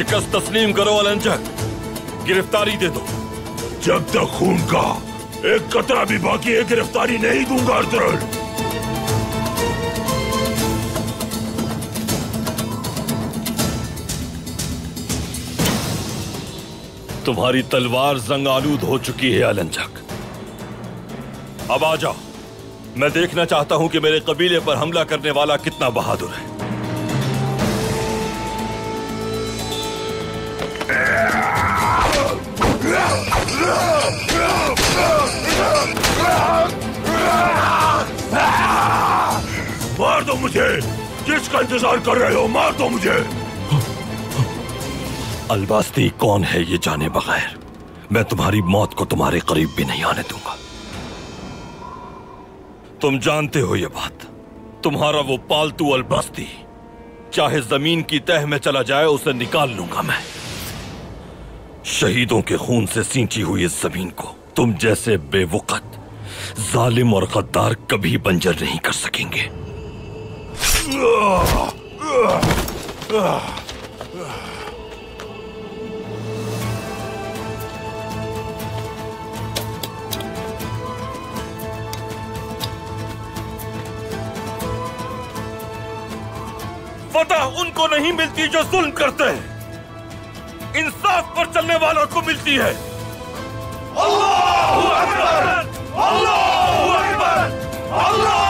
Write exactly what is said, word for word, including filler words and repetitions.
शिकस्त तस्लीम करो अलंचक, गिरफ्तारी दे दो। जब तक खून का एक कतरा भी बाकी है गिरफ्तारी नहीं दूंगा अर्तुगरुल। तुम्हारी तलवार जंग आलूद हो चुकी है अलंचक, अब आ जाओ। मैं देखना चाहता हूं कि मेरे कबीले पर हमला करने वाला कितना बहादुर है। मार दो मुझे, किसका इंतजार कर रहे हो? मार दो मुझे। अलबास्ती कौन है ये जाने बगैर मैं तुम्हारी मौत को तुम्हारे करीब भी नहीं आने दूंगा। तुम जानते हो ये बात, तुम्हारा वो पालतू अलबास्ती चाहे जमीन की तह में चला जाए उसे निकाल लूंगा मैं। शहीदों के खून से सींची हुई इस जमीन को तुम जैसे बेवकत, जालिम और गद्दार कभी बंजर नहीं कर सकेंगे। फतह उनको नहीं मिलती जो जुल्म करते हैं, इंसाफ पर चलने वालों को मिलती है। अल्लाहू अकबर! अल्लाहू अकबर! अल्लाह